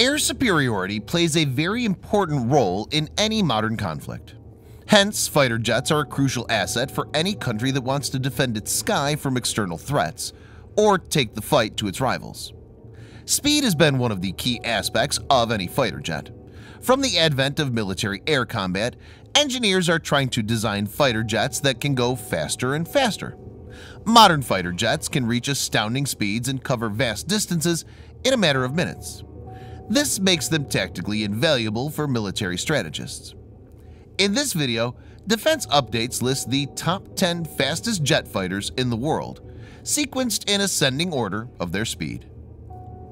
Air superiority plays a very important role in any modern conflict. Hence, fighter jets are a crucial asset for any country that wants to defend its sky from external threats or take the fight to its rivals. Speed has been one of the key aspects of any fighter jet. From the advent of military air combat, engineers are trying to design fighter jets that can go faster and faster. Modern fighter jets can reach astounding speeds and cover vast distances in a matter of minutes. This makes them tactically invaluable for military strategists. In this video, Defense Updates lists the top 10 fastest jet fighters in the world, sequenced in ascending order of their speed.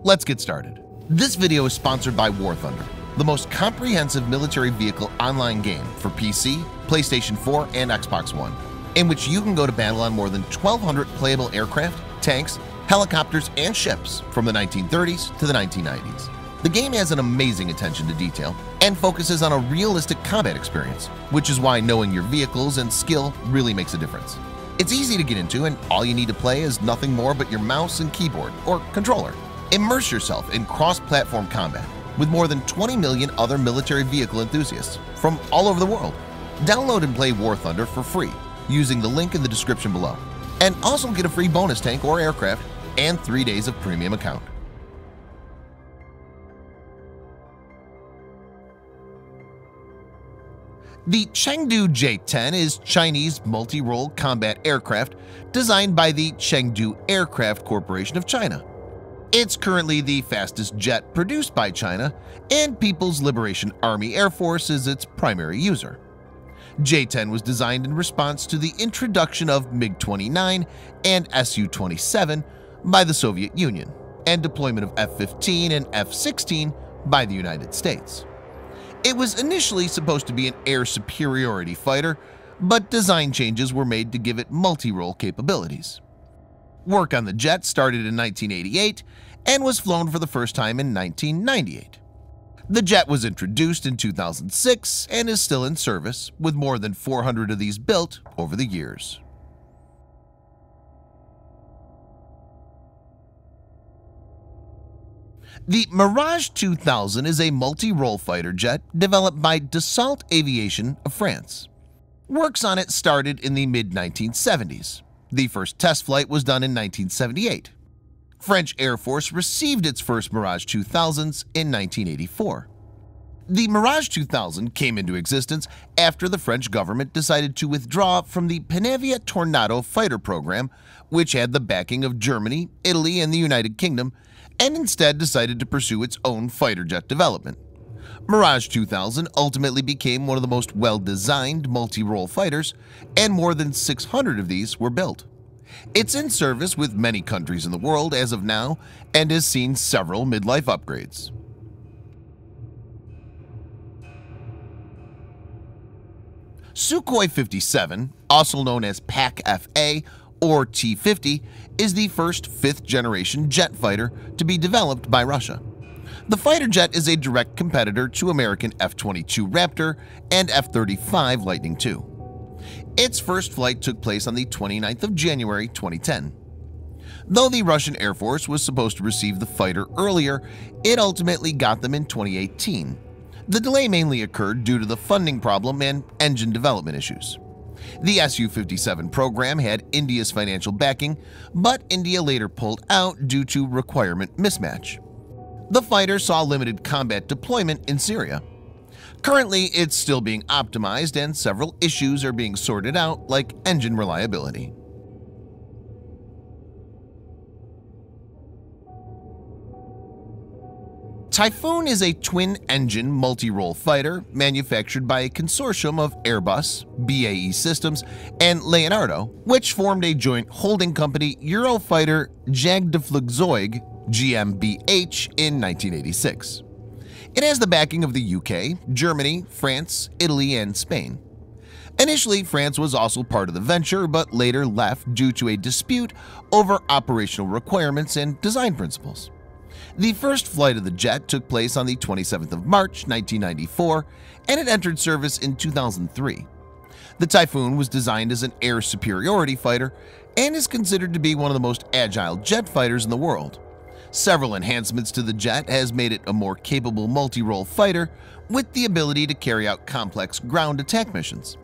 Let's get started. This video is sponsored by War Thunder, the most comprehensive military vehicle online game for PC, PlayStation 4, and Xbox One, in which you can go to battle on more than 1,200 playable aircraft, tanks, helicopters, and ships from the 1930s to the 1990s. The game has an amazing attention to detail and focuses on a realistic combat experience, which is why knowing your vehicles and skill really makes a difference. It's easy to get into, and all you need to play is nothing more but your mouse and keyboard or controller. Immerse yourself in cross-platform combat with more than 20 million other military vehicle enthusiasts from all over the world. Download and play War Thunder for free using the link in the description below, and also get a free bonus tank or aircraft and 3 days of premium account. The Chengdu J-10 is Chinese multi-role combat aircraft designed by the Chengdu Aircraft Corporation of China. It's currently the fastest jet produced by China, and People's Liberation Army Air Force is its primary user. J-10 was designed in response to the introduction of MiG-29 and Su-27 by the Soviet Union, and deployment of F-15 and F-16 by the United States. It was initially supposed to be an air superiority fighter, but design changes were made to give it multi-role capabilities. Work on the jet started in 1988 and was flown for the first time in 1998. The jet was introduced in 2006 and is still in service, with more than 400 of these built over the years. The Mirage 2000 is a multi-role fighter jet developed by Dassault Aviation of France. Works on it started in the mid-1970s. The first test flight was done in 1978. French Air Force received its first Mirage 2000s in 1984. The Mirage 2000 came into existence after the French government decided to withdraw from the Panavia Tornado fighter program, which had the backing of Germany, Italy, and the United Kingdom, and instead decided to pursue its own fighter jet development. Mirage 2000 ultimately became one of the most well-designed multi-role fighters, and more than 600 of these were built. It's in service with many countries in the world as of now, and has seen several midlife upgrades. Sukhoi 57, also known as PAK FA, or T-50, is the first fifth-generation jet fighter to be developed by Russia. The fighter jet is a direct competitor to American F-22 Raptor and F-35 Lightning II. Its first flight took place on the 29th of January 2010. Though the Russian Air Force was supposed to receive the fighter earlier, it ultimately got them in 2018. The delay mainly occurred due to the funding problem and engine development issues. The Su-57 program had India's financial backing, but India later pulled out due to requirement mismatch. The fighter saw limited combat deployment in Syria. Currently, it's still being optimized and several issues are being sorted out, like engine reliability. Typhoon is a twin-engine multi-role fighter manufactured by a consortium of Airbus, BAE Systems, and Leonardo, which formed a joint holding company, Eurofighter Jagdflugzeug GmbH, in 1986. It has the backing of the UK, Germany, France, Italy, and Spain. Initially, France was also part of the venture, but later left due to a dispute over operational requirements and design principles. The first flight of the jet took place on the 27th of March 1994, and it entered service in 2003. The Typhoon was designed as an air superiority fighter and is considered to be one of the most agile jet fighters in the world. Several enhancements to the jet has made it a more capable multi-role fighter with the ability to carry out complex ground attack missions.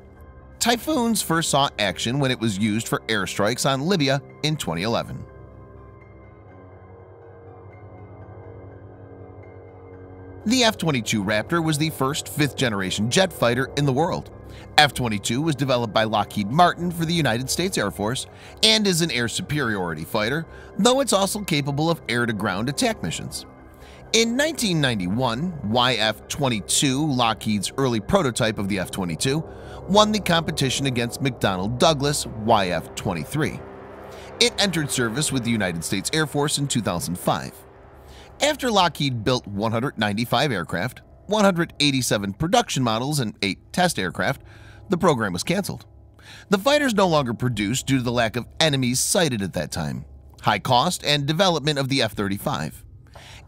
Typhoons first saw action when it was used for airstrikes on Libya in 2011. The F-22 Raptor was the first fifth-generation jet fighter in the world. F-22 was developed by Lockheed Martin for the United States Air Force and is an air superiority fighter, though it's also capable of air-to-ground attack missions. In 1991, YF-22, Lockheed's early prototype of the F-22, won the competition against McDonnell Douglas YF-23. It entered service with the United States Air Force in 2005. After Lockheed built 195 aircraft, 187 production models, and 8 test aircraft, the program was canceled. The fighters no longer produced due to the lack of enemies sighted at that time, high cost, and development of the F-35.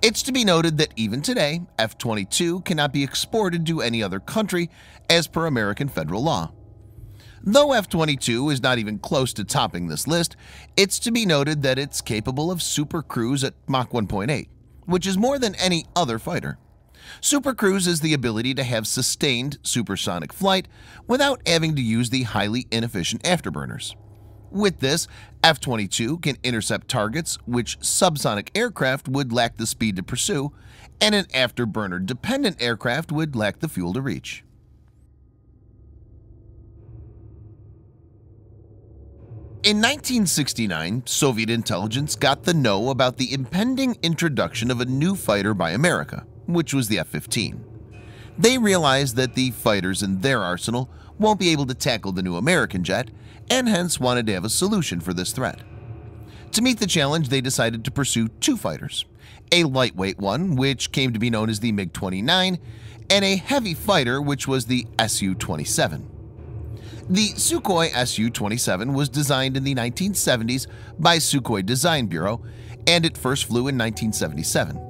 It's to be noted that even today, F-22 cannot be exported to any other country as per American federal law. Though F-22 is not even close to topping this list, it's to be noted that it's capable of Super Cruise at Mach 1.8. which is more than any other fighter. Super Cruise is the ability to have sustained supersonic flight without having to use the highly inefficient afterburners. With this, F-22 can intercept targets which subsonic aircraft would lack the speed to pursue, and an afterburner-dependent aircraft would lack the fuel to reach. In 1969, Soviet intelligence got the know about the impending introduction of a new fighter by America, which was the F-15. They realized that the fighters in their arsenal won't be able to tackle the new American jet, and hence wanted to have a solution for this threat. To meet the challenge, they decided to pursue two fighters, a lightweight one, which came to be known as the MiG-29, and a heavy fighter, which was the Su-27. The Sukhoi Su-27 was designed in the 1970s by Sukhoi Design Bureau, and it first flew in 1977.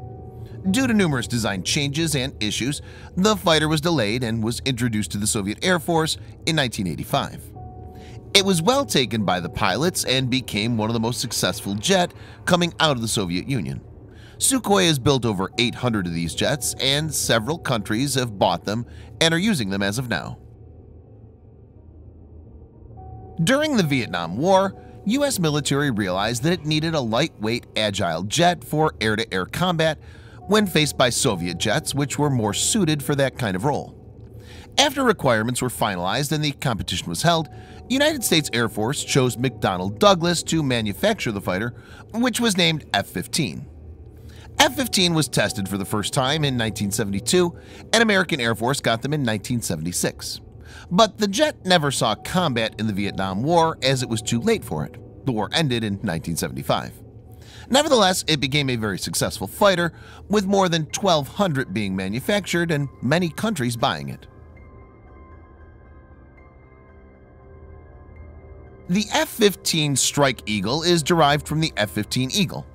Due to numerous design changes and issues, the fighter was delayed and was introduced to the Soviet Air Force in 1985. It was well taken by the pilots and became one of the most successful jets coming out of the Soviet Union. Sukhoi has built over 800 of these jets, and several countries have bought them and are using them as of now. During the Vietnam War, U.S. military realized that it needed a lightweight, agile jet for air-to-air combat when faced by Soviet jets which were more suited for that kind of role. After requirements were finalized and the competition was held, United States Air Force chose McDonnell Douglas to manufacture the fighter, which was named F-15. F-15 was tested for the first time in 1972, and American Air Force got them in 1976. But the jet never saw combat in the Vietnam War, as it was too late for it. The war ended in 1975. Nevertheless, it became a very successful fighter, with more than 1,200 being manufactured and many countries buying it. The F-15 Strike Eagle is derived from the F-15 Eagle.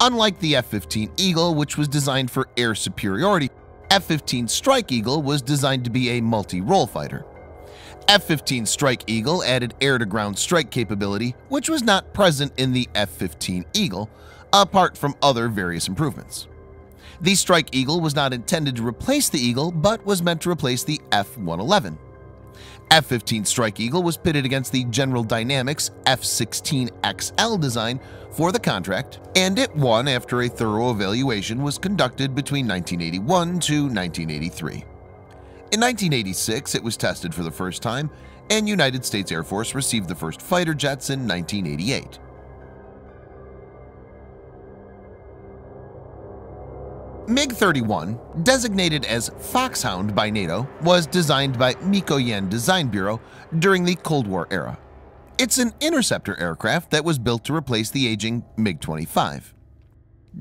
Unlike the F-15 Eagle, which was designed for air superiority, F-15 Strike Eagle was designed to be a multi-role fighter. F-15 Strike Eagle added air-to-ground strike capability, which was not present in the F-15 Eagle, apart from other various improvements. The Strike Eagle was not intended to replace the Eagle, but was meant to replace the F-111. F-15 Strike Eagle was pitted against the General Dynamics F-16 XL design for the contract, and it won after a thorough evaluation was conducted between 1981 to 1983. In 1986, it was tested for the first time, and United States Air Force received the first fighter jets in 1988. MiG-31, designated as Foxhound by NATO, was designed by Mikoyan Design Bureau during the Cold War era. It's an interceptor aircraft that was built to replace the aging MiG-25.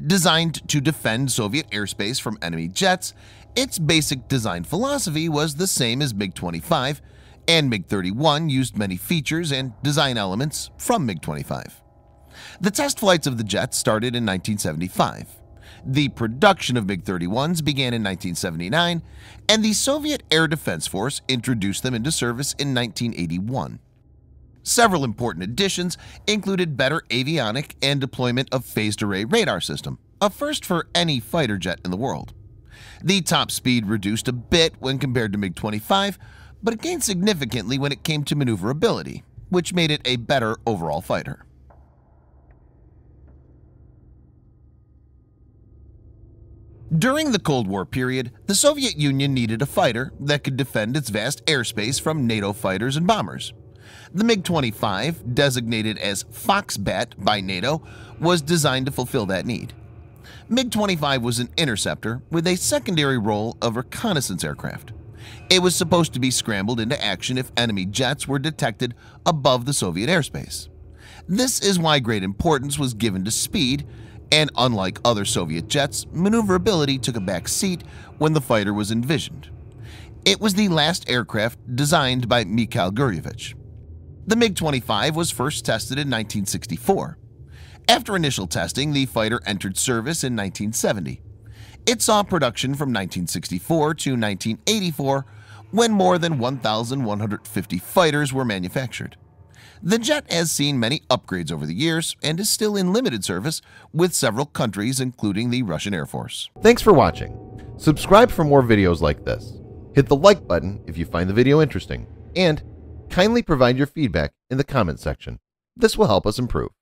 Designed to defend Soviet airspace from enemy jets, its basic design philosophy was the same as MiG-25, and MiG-31 used many features and design elements from MiG-25. The test flights of the jet started in 1975. The production of MiG-31s began in 1979, and the Soviet Air Defense Force introduced them into service in 1981. Several important additions included better avionic and deployment of phased array radar system, a first for any fighter jet in the world. The top speed reduced a bit when compared to MiG-25, but it gained significantly when it came to maneuverability, which made it a better overall fighter. During the Cold War period, the Soviet Union needed a fighter that could defend its vast airspace from NATO fighters and bombers. The MiG-25, designated as Foxbat by NATO, was designed to fulfill that need. MiG-25 was an interceptor with a secondary role of reconnaissance aircraft. It was supposed to be scrambled into action if enemy jets were detected above the Soviet airspace. This is why great importance was given to speed, and unlike other Soviet jets, maneuverability took a back seat when the fighter was envisioned. It was the last aircraft designed by Mikhail Gurevich. The MiG-25 was first tested in 1964. After initial testing, the fighter entered service in 1970. It saw production from 1964 to 1984, when more than 1,150 fighters were manufactured. The jet has seen many upgrades over the years and is still in limited service with several countries, including the Russian Air Force. Thanks for watching. Subscribe for more videos like this. Hit the like button if you find the video interesting, and kindly provide your feedback in the comment section. This will help us improve.